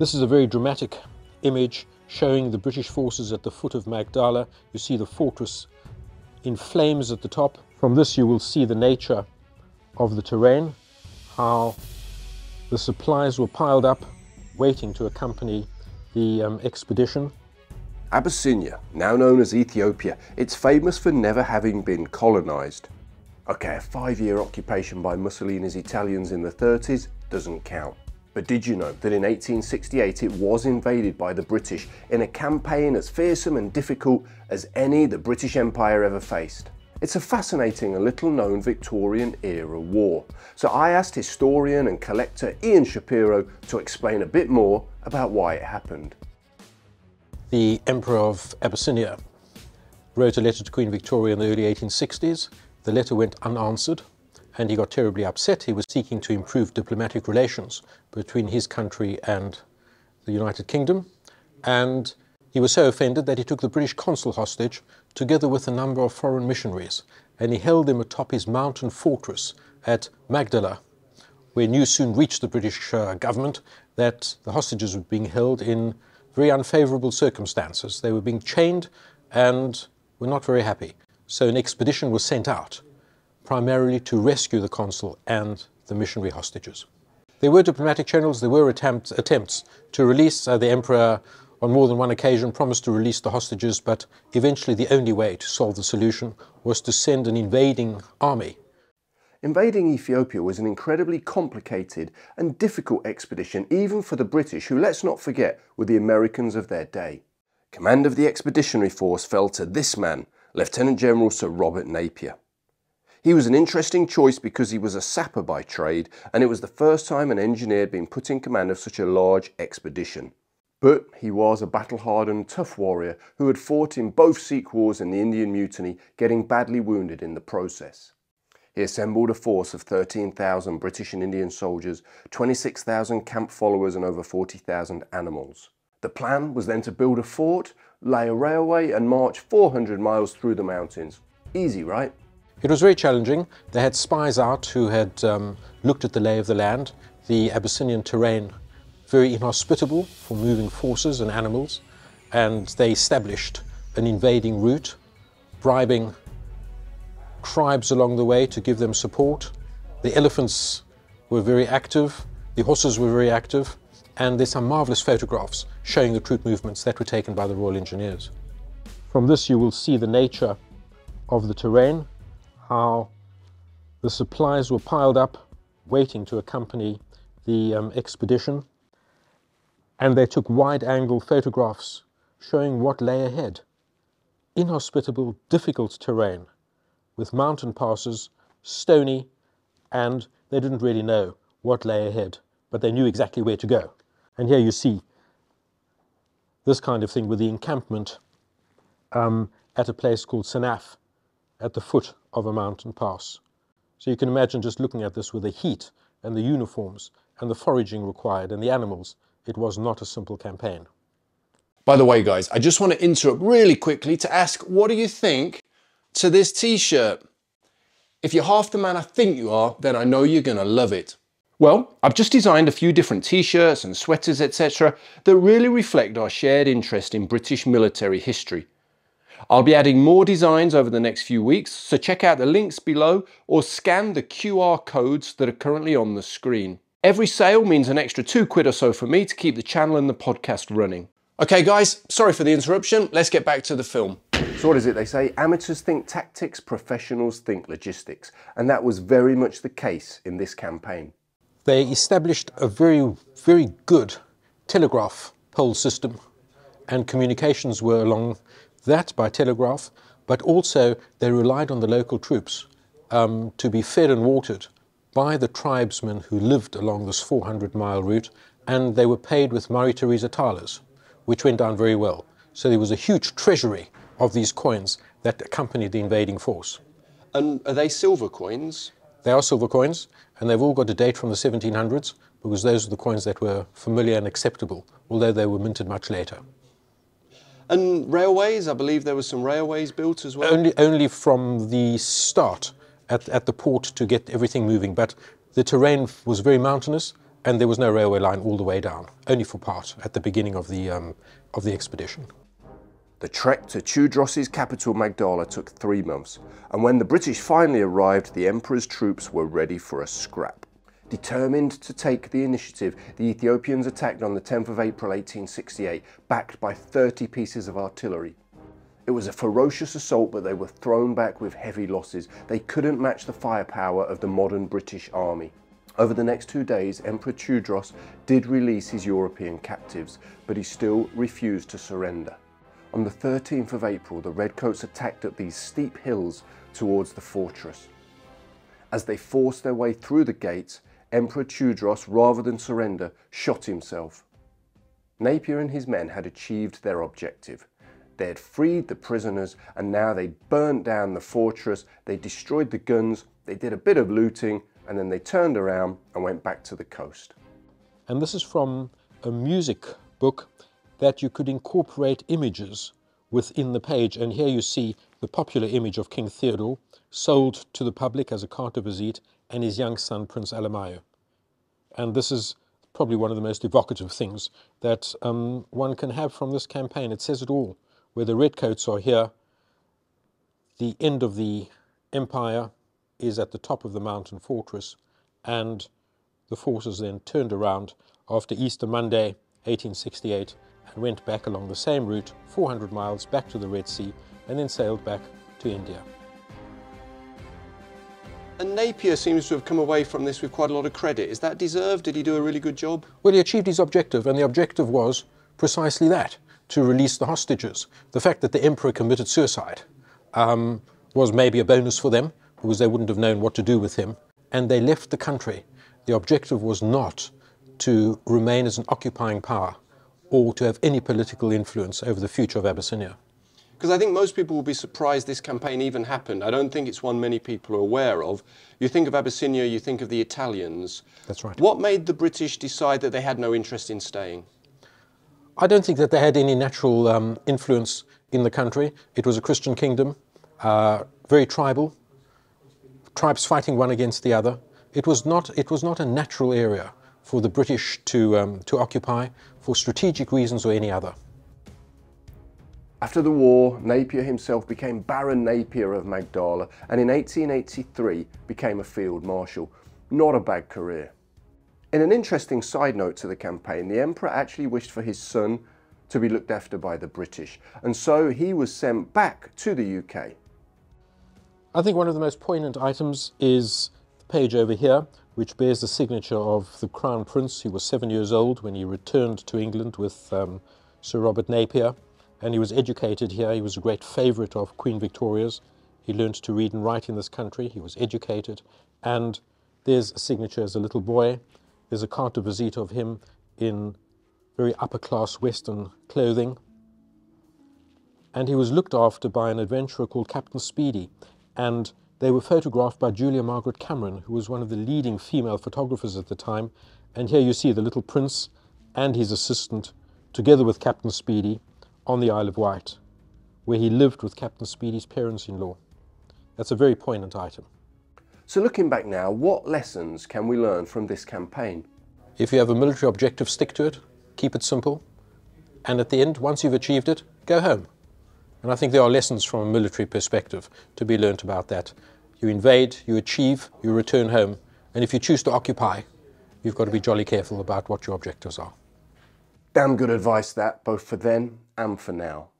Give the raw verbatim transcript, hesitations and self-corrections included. This is a very dramatic image showing the British forces at the foot of Magdala. You see the fortress in flames at the top. From this you will see the nature of the terrain, how the supplies were piled up, waiting to accompany the um, expedition. Abyssinia, now known as Ethiopia, it's famous for never having been colonized. Okay, a five-year occupation by Mussolini's Italians in the thirties doesn't count. But did you know that in eighteen sixty-eight it was invaded by the British in a campaign as fearsome and difficult as any the British Empire ever faced? It's a fascinating and little-known Victorian-era war, so I asked historian and collector Ian Shapiro to explain a bit more about why it happened. The Emperor of Abyssinia wrote a letter to Queen Victoria in the early eighteen sixties. The letter went unanswered, and he got terribly upset. He was seeking to improve diplomatic relations between his country and the United Kingdom, and he was so offended that he took the British consul hostage together with a number of foreign missionaries, and he held them atop his mountain fortress at Magdala, where news soon reached the British uh, government that the hostages were being held in very unfavorable circumstances. They were being chained and were not very happy. So an expedition was sent out, primarily to rescue the consul and the missionary hostages. There were diplomatic channels, there were attempt, attempts to release uh, the emperor on more than one occasion promised to release the hostages, but eventually the only way to solve the solution was to send an invading army. Invading Ethiopia was an incredibly complicated and difficult expedition, even for the British, who, let's not forget, were the Americans of their day. Command of the expeditionary force fell to this man, Lieutenant General Sir Robert Napier. He was an interesting choice because he was a sapper by trade, and it was the first time an engineer had been put in command of such a large expedition. But he was a battle-hardened, tough warrior who had fought in both Sikh wars and the Indian Mutiny, getting badly wounded in the process. He assembled a force of thirteen thousand British and Indian soldiers, twenty-six thousand camp followers and over forty thousand animals. The plan was then to build a fort, lay a railway and march four hundred miles through the mountains. Easy, right? It was very challenging. They had spies out who had um, looked at the lay of the land, the Abyssinian terrain, very inhospitable for moving forces and animals, and they established an invading route, bribing tribes along the way to give them support. The elephants were very active, the horses were very active, and there's some marvelous photographs showing the troop movements that were taken by the Royal Engineers. From this you will see the nature of the terrain, how the supplies were piled up, waiting to accompany the um, expedition, and they took wide-angle photographs showing what lay ahead. Inhospitable, difficult terrain, with mountain passes, stony, and they didn't really know what lay ahead, but they knew exactly where to go. And here you see this kind of thing with the encampment um, at a place called Sanaf, at the foot of a mountain pass. So you can imagine just looking at this with the heat and the uniforms and the foraging required and the animals. It was not a simple campaign. By the way, guys, I just want to interrupt really quickly to ask, what do you think to this t-shirt? If you're half the man I think you are, then I know you're gonna love it. Well, I've just designed a few different t-shirts and sweaters, et cetera, that really reflect our shared interest in British military history. I'll be adding more designs over the next few weeks, so check out the links below or scan the Q R codes that are currently on the screen. Every sale means an extra two quid or so for me to keep the channel and the podcast running. Okay guys, sorry for the interruption. Let's get back to the film. So what is it they say? Amateurs think tactics, professionals think logistics. And that was very much the case in this campaign. They established a very, very good telegraph pole system, and communications were along that by telegraph, but also they relied on the local troops um, to be fed and watered by the tribesmen who lived along this four hundred mile route, and they were paid with Marie-Thérèse talers, which went down very well. So there was a huge treasury of these coins that accompanied the invading force. And are they silver coins? They are silver coins, and they've all got a date from the seventeen hundreds, because those are the coins that were familiar and acceptable, although they were minted much later. And railways, I believe there were some railways built as well? Only, only from the start. At, at the port to get everything moving, but the terrain was very mountainous and there was no railway line all the way down, only for part at the beginning of the, um, of the expedition. The trek to Tewodros' capital Magdala took three months, and when the British finally arrived, the Emperor's troops were ready for a scrap. Determined to take the initiative, the Ethiopians attacked on the tenth of April eighteen sixty-eight, backed by thirty pieces of artillery. It was a ferocious assault, but they were thrown back with heavy losses. They couldn't match the firepower of the modern British army. Over the next two days, Emperor Tewodros did release his European captives, but he still refused to surrender. On the thirteenth of April, the Redcoats attacked up these steep hills towards the fortress. As they forced their way through the gates, Emperor Tewodros, rather than surrender, shot himself. Napier and his men had achieved their objective. They had freed the prisoners, and now they burnt down the fortress, they destroyed the guns, they did a bit of looting, and then they turned around and went back to the coast. And this is from a music book that you could incorporate images within the page. And here you see the popular image of King Theodore sold to the public as a carter vizier and his young son, Prince Alamayu. And this is probably one of the most evocative things that um, one can have from this campaign. It says it all, where the Redcoats are here, the end of the empire is at the top of the mountain fortress, and the forces then turned around after Easter Monday, eighteen sixty-eight, and went back along the same route, four hundred miles back to the Red Sea, and then sailed back to India. And Napier seems to have come away from this with quite a lot of credit. Is that deserved? Did he do a really good job? Well, he achieved his objective, and the objective was precisely that, to release the hostages. The fact that the emperor committed suicide um, was maybe a bonus for them, because they wouldn't have known what to do with him, and they left the country. The objective was not to remain as an occupying power or to have any political influence over the future of Abyssinia. Because I think most people will be surprised this campaign even happened. I don't think it's one many people are aware of. You think of Abyssinia, you think of the Italians. That's right. What made the British decide that they had no interest in staying? I don't think that they had any natural um, influence in the country. It was a Christian kingdom, uh, very tribal, tribes fighting one against the other. It was not, it was not a natural area for the British to, um, to occupy for strategic reasons or any other. After the war, Napier himself became Baron Napier of Magdala, and in eighteen eighty-three became a field marshal. Not a bad career. In an interesting side note to the campaign, the Emperor actually wished for his son to be looked after by the British, and so he was sent back to the U K. I think one of the most poignant items is the page over here, which bears the signature of the Crown Prince, who was seven years old when he returned to England with um, Sir Robert Napier, and he was educated here. He was a great favourite of Queen Victoria's. He learned to read and write in this country. He was educated, and there's a signature as a little boy. There's a carter vizier of him in very upper-class Western clothing, and he was looked after by an adventurer called Captain Speedy. And they were photographed by Julia Margaret Cameron, who was one of the leading female photographers at the time. And here you see the little prince and his assistant, together with Captain Speedy, on the Isle of Wight, where he lived with Captain Speedy's parents-in-law. That's a very poignant item. So looking back now, what lessons can we learn from this campaign? If you have a military objective, stick to it, keep it simple, and at the end, once you've achieved it, go home. And I think there are lessons from a military perspective to be learnt about that. You invade, you achieve, you return home, and if you choose to occupy, you've got to be jolly careful about what your objectives are. Damn good advice that, both for then and for now.